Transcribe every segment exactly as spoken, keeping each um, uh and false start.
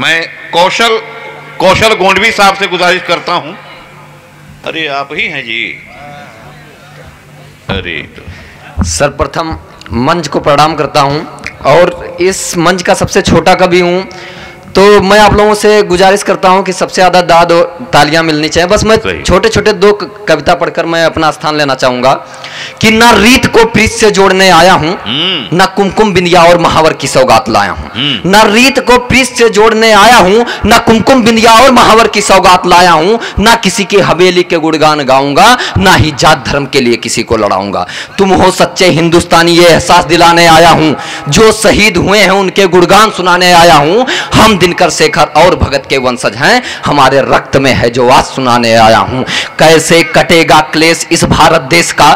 मैं कौशल कौशल गोंडवी साहब से गुजारिश करता हूं। अरे आप ही हैं जी। अरे तो सर्वप्रथम मंच को प्रणाम करता हूं और इस मंच का सबसे छोटा कवि हूं, तो मैं आप लोगों से गुजारिश करता हूं कि सबसे ज़्यादा दाद और तालियां मिलनी चाहिए। बस मैं छोटे छोटे दो कविता पढ़कर मैं अपना स्थान लेना चाहूँगा कि ना रीत को प्रीत से जोड़ने आया हूँ, ना कुमकुम बिंदिया और महावर की सौगात लाया हूँ। ना रीत को प्रीत से जोड़ने आया हूँ, ना कुमकुम बिंदिया और महावर की सौगात लाया हूँ। ना किसी की हवेली के गुणगान गाऊंगा, ना ही जात धर्म के लिए किसी को लड़ाऊंगा। तुम हो सच्चे हिंदुस्तानी ये एहसास दिलाने आया हूँ, जो शहीद हुए हैं उनके गुणगान सुनाने आया हूँ। हम दिनकर शेखर और भगत के वंशज हैं, हमारे रक्त में है जो आज सुनाने आया हूं। कैसे कटेगा क्लेश इस भारत देश का,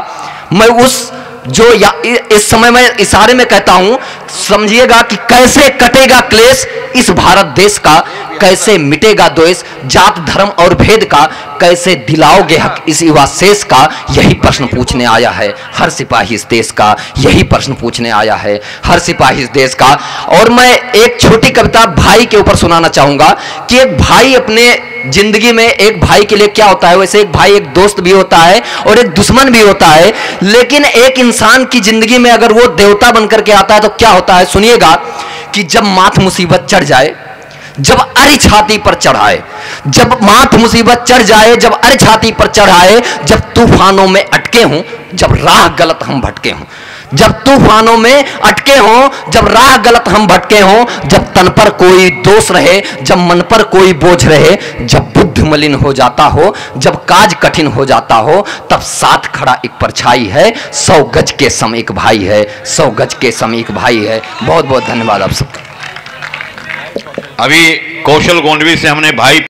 मैं उस जो या, इस समय मैं इशारे में कहता हूं, समझिएगा कि कैसे कटेगा क्लेश इस भारत देश का, कैसे मिटेगा द्वेष जात धर्म और भेद का, कैसे दिलाओगे हक इस युवा शेष का। यही प्रश्न पूछने आया है हर सिपाही इस देश का, यही प्रश्न पूछने आया है हर सिपाही इस देश का। और मैं एक छोटी कविता भाई के ऊपर सुनाना चाहूँगा कि एक भाई अपने जिंदगी में, एक भाई के लिए क्या होता है, वैसे एक भाई एक दोस्त भी होता है और एक दुश्मन भी होता है, लेकिन एक इंसान की जिंदगी में अगर वो देवता बनकर के आता है तो क्या होता है, सुनिएगा कि जब माथ मुसीबत चढ़ जाए, जब अरि छाती पर चढ़ाए, जब माथ मुसीबत चढ़ जाए, जब अरि छाती पर चढ़ाए, जब तूफानों में अटके हों, जब राह गलत हम भटके हों, जब तूफानों में अटके हों, जब राह गलत हम भटके हों, जब तन पर कोई दोष रहे, जब मन पर कोई बोझ रहे, जब बुद्धि मलिन हो जाता हो, जब काज कठिन हो जाता हो, तब साथ खड़ा एक परछाई है, सौ गज के सम एक भाई है, सौ गज के सम एक भाई है। बहुत बहुत धन्यवाद आप सबका। अभी कौशल गोंडवी से हमने भाई